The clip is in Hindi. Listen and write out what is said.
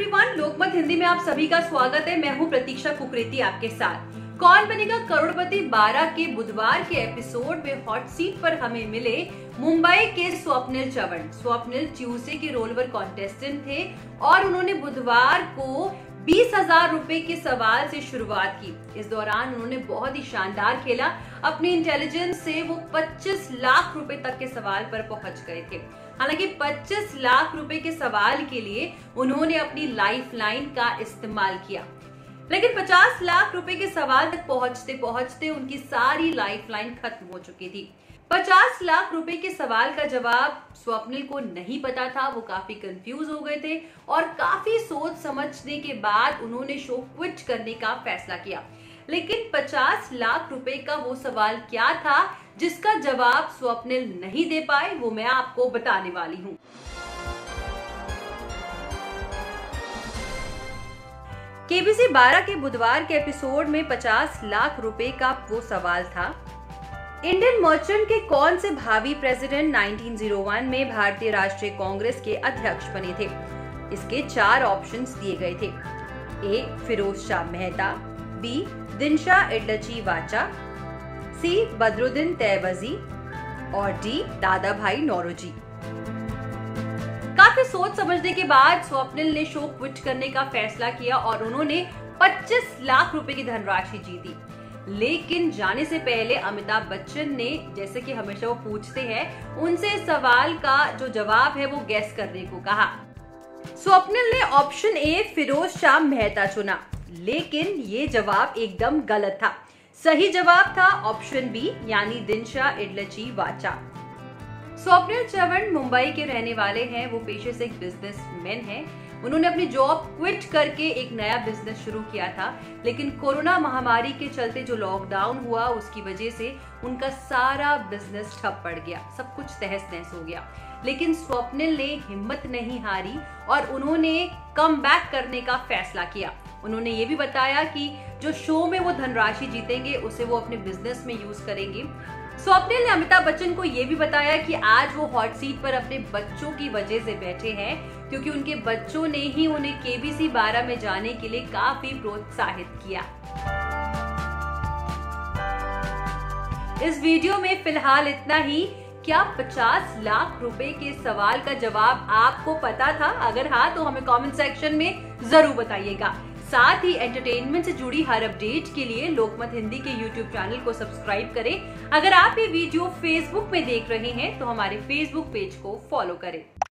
एवरीवन, लोकमत हिंदी में आप सभी का स्वागत है। मैं हूं प्रतीक्षा कुकरेती आपके साथ। कौन बनेगा करोड़पति 12 के बुधवार के एपिसोड में हॉट सीट पर हमें मिले मुंबई के स्वप्निल चवन। स्वप्निल ट्यूसडे के रोलवर कॉन्टेस्टेंट थे और उन्होंने बुधवार को 20,000 रुपए के सवाल से शुरुआत की। इस दौरान उन्होंने बहुत ही शानदार खेला। अपनी इंटेलिजेंस से वो 25 लाख रुपए तक के सवाल पर पहुंच गए थे। हालांकि 25 लाख रुपए के सवाल के लिए उन्होंने अपनी लाइफलाइन का इस्तेमाल किया, लेकिन 50 लाख रुपए के सवाल तक पहुंचते पहुंचते उनकी सारी लाइफलाइन खत्म हो चुकी थी। 50 लाख रुपए के सवाल का जवाब स्वप्निल को नहीं पता था। वो काफी कंफ्यूज हो गए थे और काफी सोच समझने के बाद उन्होंने शो क्विट करने का फैसला किया। लेकिन 50 लाख रुपए का वो सवाल क्या था जिसका जवाब स्वप्निल नहीं दे पाए, वो मैं आपको बताने वाली हूँ। केबीसी 12 के बुधवार के एपिसोड में 50 लाख रुपए का वो सवाल था, इंडियन मर्चेंट के कौन से भावी प्रेसिडेंट 1901 में भारतीय राष्ट्रीय कांग्रेस के अध्यक्ष बने थे। इसके 4 ऑप्शंस दिए गए थे। A Firoz Shah Mehta, B Dinshaw Edulji Wacha, C Badruddin Tyabji और डी दादाभाई नौरोजी। काफी सोच समझने के बाद स्वप्निल ने शो क्विट करने का फैसला किया और उन्होंने 25 लाख रुपए की धनराशि जीती। लेकिन जाने से पहले अमिताभ बच्चन ने, जैसे कि हमेशा वो पूछते हैं, उनसे सवाल का जो जवाब है वो गैस करने को कहा। स्वप्निल ने ऑप्शन ए फिरोज शाह मेहता चुना, लेकिन ये जवाब एकदम गलत था। सही जवाब था ऑप्शन बी यानी दिनशाह एडलजी वाचा। स्वप्निल चवन मुंबई के रहने वाले हैं। वो पेशे से एक बिजनेसमैन हैं। उन्होंने अपनी जॉब क्विट करके एक नया बिजनेस शुरू किया था, लेकिन कोरोना महामारी के चलते जो लॉकडाउन हुआ उसकी वजह से उनका सारा बिजनेस ठप पड़ गया। सब कुछ तहस नहस हो गया। लेकिन स्वप्निल ने हिम्मत नहीं हारी और उन्होंने कमबैक करने का फैसला किया। उन्होंने ये भी बताया कि जो शो में वो धनराशि जीतेंगे उसे वो अपने बिजनेस में यूज करेंगे। स्वप्निल ने अमिताभ बच्चन को ये भी बताया कि आज वो हॉट सीट पर अपने बच्चों की वजह से बैठे हैं, क्योंकि उनके बच्चों ने ही उन्हें केबीसी 12 में जाने के लिए काफी प्रोत्साहित किया। इस वीडियो में फिलहाल इतना ही। क्या 50 लाख रुपए के सवाल का जवाब आपको पता था? अगर हाँ तो हमें कमेंट सेक्शन में जरूर बताइएगा। साथ ही एंटरटेनमेंट से जुड़ी हर अपडेट के लिए लोकमत हिंदी के YouTube चैनल को सब्सक्राइब करें। अगर आप ये वीडियो Facebook में देख रहे हैं तो हमारे Facebook पेज को फॉलो करें।